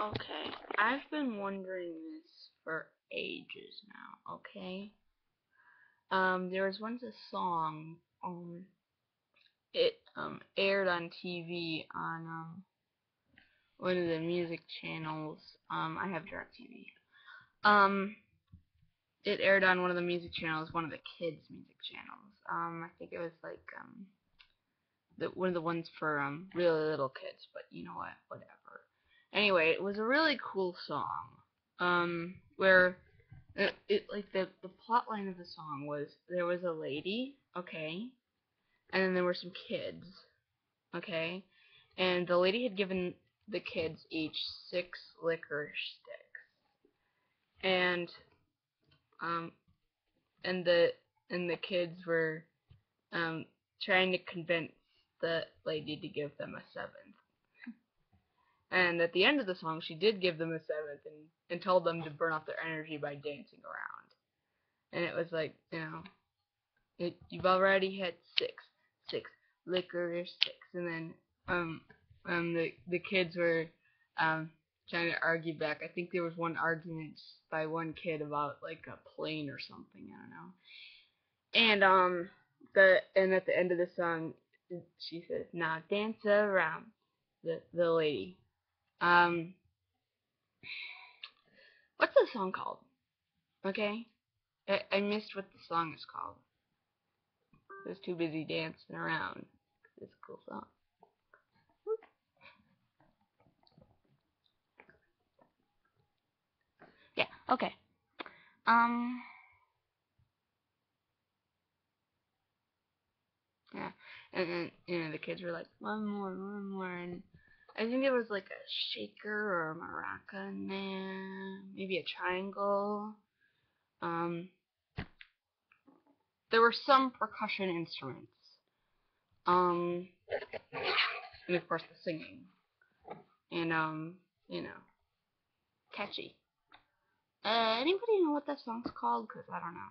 Okay, I've been wondering this for ages now, okay? There was once a song, it aired on TV on, one of the music channels. I have DirecTV. It aired on one of the music channels, one of the kids' music channels. I think it was like, one of the ones for, really little kids, but you know what, whatever. Anyway, it was a really cool song, where the plot line of the song was there was a lady, okay, and then there were some kids, okay, and the lady had given the kids each 6 licorice sticks, and the kids were trying to convince the lady to give them a 7th. And at the end of the song, she did give them a 7th and told them to burn off their energy by dancing around. And it was like, you know, you've already had 6 licorice sticks. And then the kids were trying to argue back. I think there was one argument by one kid about like a plane or something. I don't know. And and at the end of the song, she says, "Now dance around." The lady. What's the song called? Okay? I missed what the song is called. I was too busy dancing around. It's a cool song. Yeah, okay. Yeah. And then, you know, the kids were like, one more, and I think it was like a shaker or a maraca in there, maybe a triangle. There were some percussion instruments, and of course the singing, and you know, catchy. Anybody know what that song's called? 'Cause I don't know.